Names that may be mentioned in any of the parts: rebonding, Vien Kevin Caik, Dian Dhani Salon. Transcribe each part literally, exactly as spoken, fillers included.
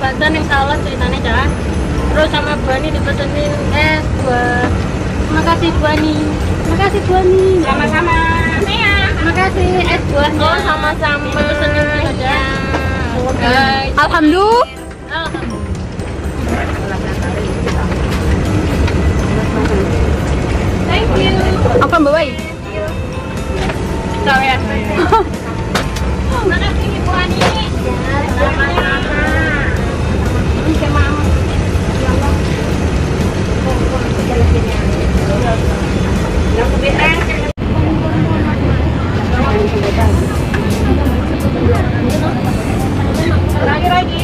badan yang salah ceritanya jalan. Terus sama Buani dipesenin es buat makasih Buani, makasih Buani. Sama-sama. Mea. Makasih es buat. Oh sama-sama. Dipesenin aja. Alhamdulillah. Thank you. Apa bawa? Kau ya. Makasih Ibu Ani. Sama-sama. Ini ke mama. Lagi-lagi.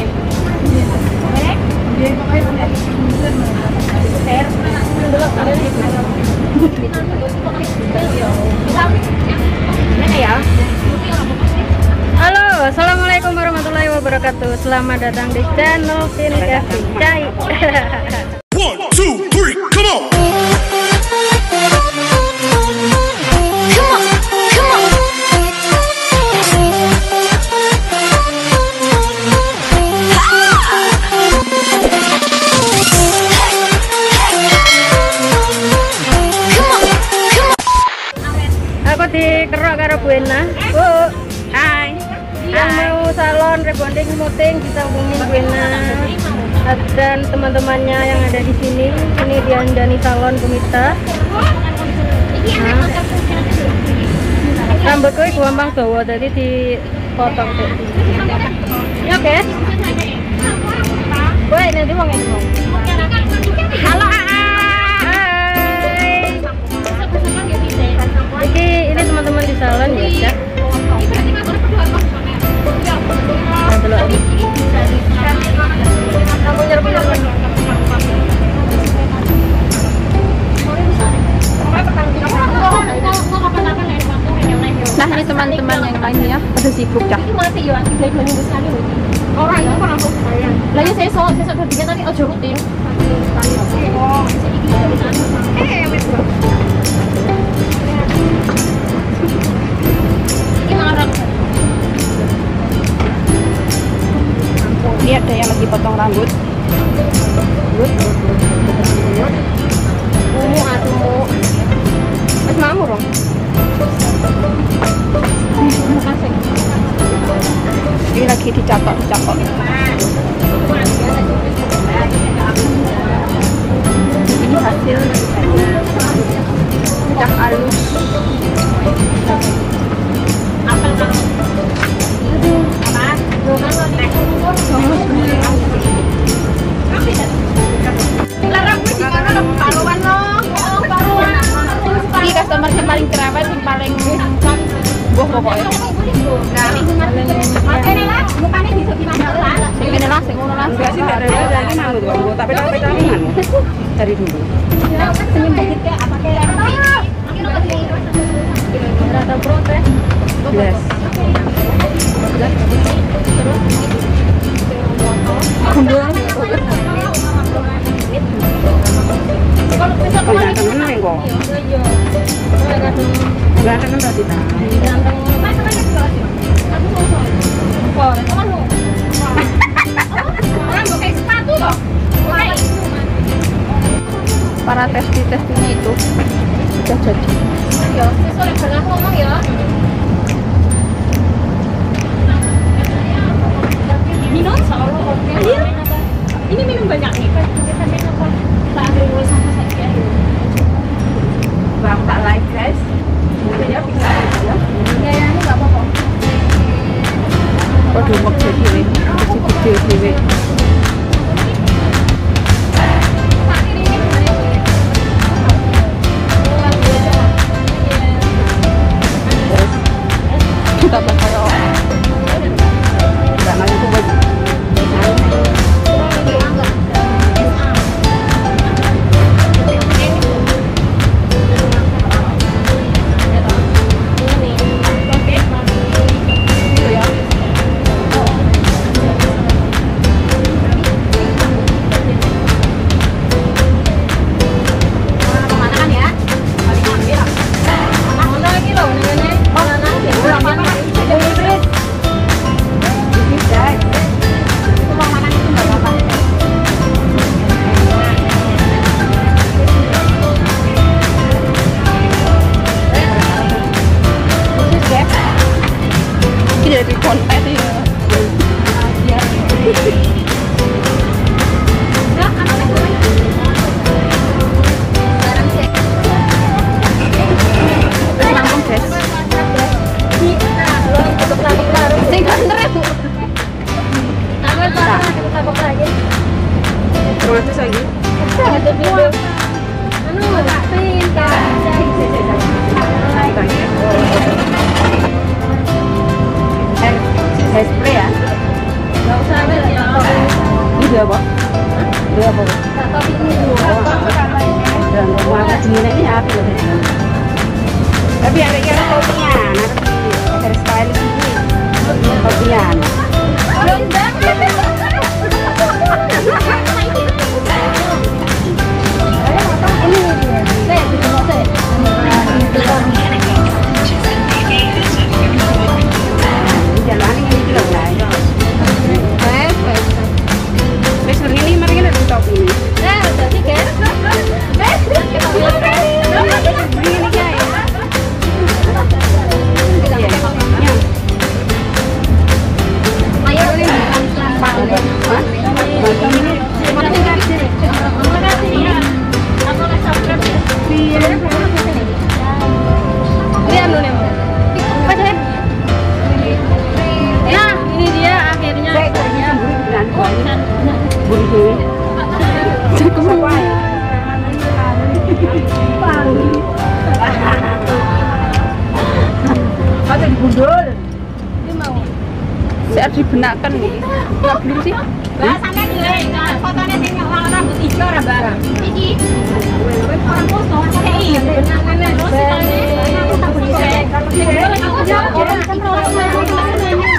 Halo, assalamualaikum warahmatullahi wabarakatuh. Selamat datang di channel Vien Kevin Caik. one, two, three, come on. Buena, Bu. Hai. Yang mau salon rebonding, moting bisa hubungi Buena dan teman-temannya yang ada di sini. Ini Dian Dhani Salon Kumita. Rambutku gampang Jawa, jadi dipotong tuh. Ya, guys. Woi, nanti wong ngomong. Halo, Iki ini teman-teman di salon ya. Nah, ini teman-teman yang lain ya, pada sibuk dah. Orang itu langsung saya. Lagi saya soal saya sudah bikin tadi ojo rutin. Eh, wes. Ini ada yang lagi potong rambut. Umu atumu. Mas mau dong. Ini lagi dicatok-catok. Ini hasil udah halus. Apel kan? Aduh, apaan? Doang lo nih. Ini customer yang paling terawat, yang paling buah pokoknya. Mukanya bisa gimana lah? Gimana lah, segini lah. Enggak sih, enggak rela, jadi nanggut gue. Tapi tapi tapi cari dulu. Senyum dikit kayak apa kayak? Rata protes. Yes. Kumbang. Kalau bisa kemana temen-temen kok? Iya. Enggak akan enggak kita. Para testi-testinya itu sudah jadi. Ya, sorry banget ngomong ya. Minum selalu oke. Ini minum banyak nih. Kita ambil dulu sama saja. Bang tak like guys. Sebenarnya bisa ya. Ya ya ini enggak apa-apa. Waduh mau jadi ini. Kecil sini. Kita bakal enggak nanya tuh baju. Oke. dua ratus lagi. Ada dua. Anu, pintar. Saya spray ya. Enggak usah ambil ya. Ini dia, Pak. Dia apa? Satu ini dua. Dan mau ini lagi apa ya? Tapi ada yang kopian, ada stylist ini. Kopian. Belum dibenarkan nih. Enggak dulu sih. Lah sampe nilai fotonya sing warna rambut hijau ra, Mbak. Iki. Wes ora poso, kei. Benarane terus ditane aku tak boleh. Aku jawab orang kan ora ngerti nanya.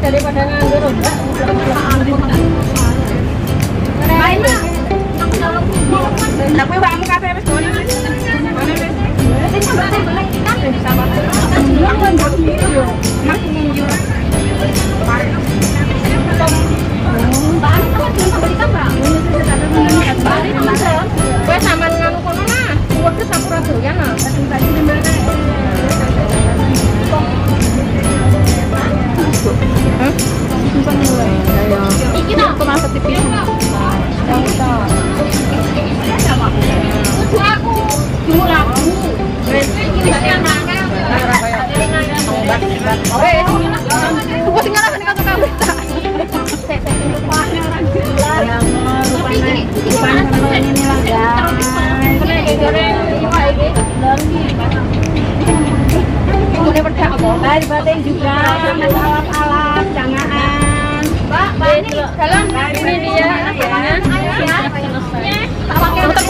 Daripada nganggur udah batik juga, alat-alat jangan Mbak, Mbak ini dalam ini dia akhirnya muter saya,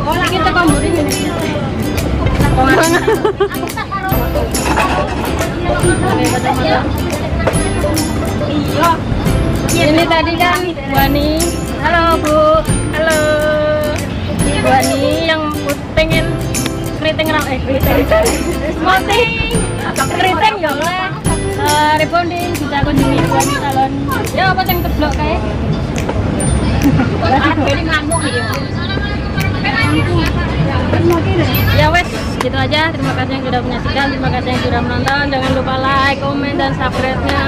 muter kita komburi gini ini tadi kan Bu Ani, halo Bu, halo Bu Ani yang pengen keriting rambut, eh keriting moting, keriting ya lah rebonding, kita kunjungi Dian Dhani Salon ya apa yang terblok kayak ini ngamuk ya wes, gitu aja. Terima kasih yang sudah menyaksikan, terima kasih yang sudah menonton, jangan lupa like, komen, dan subscribe-nya.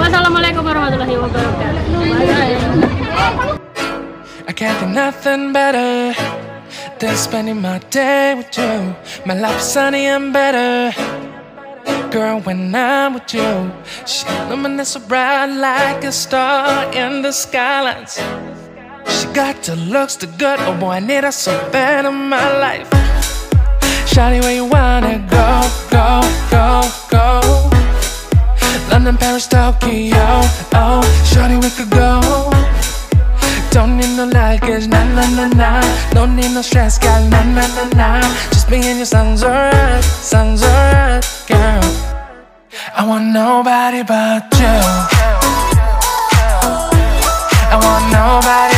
Wassalamualaikum warahmatullahi wabarakatuh. I can't do nothing better than spending my day with you. My life's sunny and better, girl, when I'm with you. She illuminates so bright like a star in the skylines. She got the looks, the good, oh boy, I need her so bad in my life. Shawty, where you wanna go, go, go, go? London, Paris, Tokyo, oh, shawty, we could go. Don't need no luggage, nah, nah, nah, nah. Don't need no stress, girl, nah, nah, nah, nah. Just me and you, sounds alright, sounds alright, girl. I want nobody but you. I want nobody.